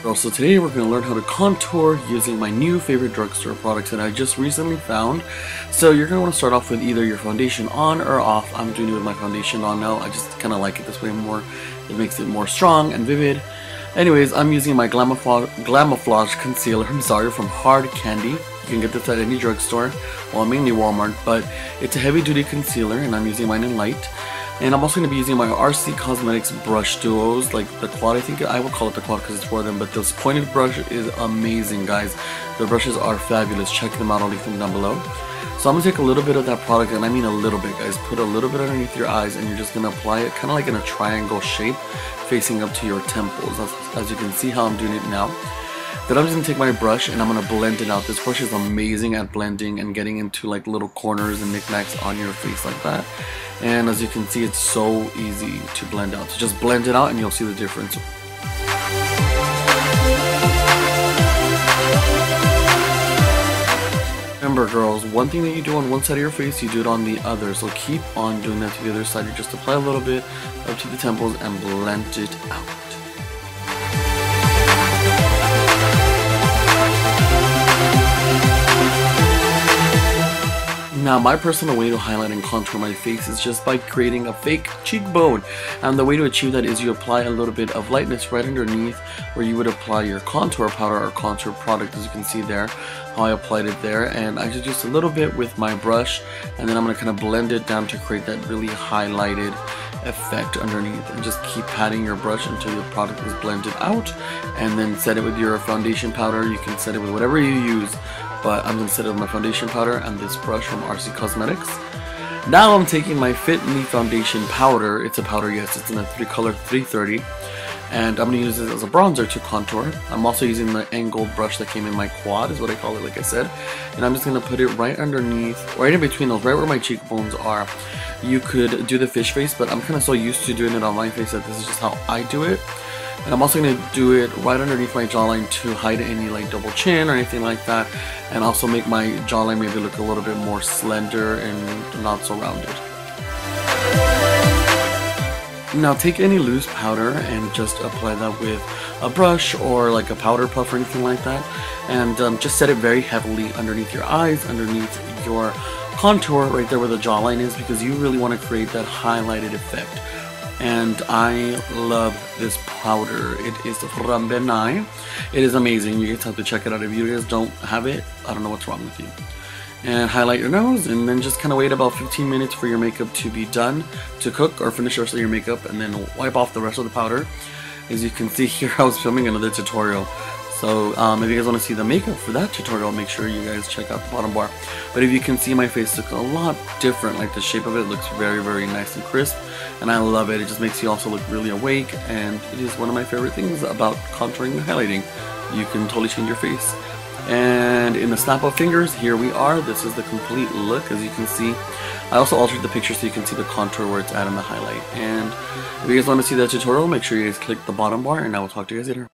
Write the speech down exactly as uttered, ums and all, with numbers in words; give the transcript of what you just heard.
Girl, so today we're going to learn how to contour using my new favorite drugstore products that I just recently found. So you're going to want to start off with either your foundation on or off. I'm doing it with my foundation on now. I just kind of like it this way more. It makes it more strong and vivid. Anyways, I'm using my Glamouflage, Glamouflage concealer, I'm sorry, from Hard Candy. You can get this at any drugstore, well mainly Walmart, but it's a heavy duty concealer and I'm using mine in light. And I'm also going to be using my R C Cosmetics brush duos, like the quad, I think I will call it the quad because it's for them, but this pointed brush is amazing, guys. The brushes are fabulous, check them out, I'll leave them down below. So I'm going to take a little bit of that product, and I mean a little bit, guys. Put a little bit underneath your eyes and you're just going to apply it kind of like in a triangle shape, facing up to your temples, as, as you can see how I'm doing it now. Then I'm just going to take my brush and I'm going to blend it out. This brush is amazing at blending and getting into like little corners and knickknacks on your face like that. And as you can see, it's so easy to blend out. So just blend it out and you'll see the difference. Remember, girls, one thing that you do on one side of your face, you do it on the other. So keep on doing that to the other side. You just apply a little bit up to the temples and blend it out. Now, my personal way to highlight and contour my face is just by creating a fake cheekbone, and the way to achieve that is you apply a little bit of lightness right underneath where you would apply your contour powder or contour product, as you can see there, how I applied it there. And I just used a little bit with my brush, and then I'm going to kind of blend it down to create that really highlighted effect underneath, and just keep patting your brush until your product is blended out, and then set it with your foundation powder. You can set it with whatever you use, but I'm going to set it with my foundation powder and this brush from R C Cosmetics. Now I'm taking my Fit Me foundation powder. It's a powder, yes, it's in a three color three thirty. And I'm going to use this as a bronzer to contour. I'm also using the angled brush that came in my quad, is what I call it, like I said. And I'm just going to put it right underneath, right in between those, right where my cheekbones are. You could do the fish face, but I'm kind of so used to doing it on my face that this is just how I do it. And I'm also going to do it right underneath my jawline to hide any like double chin or anything like that, and also make my jawline maybe look a little bit more slender and not so rounded. Now take any loose powder and just apply that with a brush or like a powder puff or anything like that, and um, just set it very heavily underneath your eyes, underneath your contour, right there where the jawline is, because you really want to create that highlighted effect. And I love this powder. It is from Ben Nye. It is amazing. You guys have to check it out. If you guys don't have it, I don't know what's wrong with you. And highlight your nose, and then just kind of wait about fifteen minutes for your makeup to be done, to cook or finish the rest of your makeup, and then wipe off the rest of the powder. As you can see here, I was filming another tutorial. So um, if you guys want to see the makeup for that tutorial, make sure you guys check out the bottom bar. But if you can see, my face looks a lot different. Like the shape of it looks very, very nice and crisp, and I love it. It just makes you also look really awake, and it is one of my favorite things about contouring and highlighting. You can totally change your face. And in the snap of fingers, here we are. This is the complete look, as you can see. I also altered the picture so you can see the contour where it's at and the highlight. And if you guys want to see that tutorial, make sure you guys click the bottom bar, and I will talk to you guys later.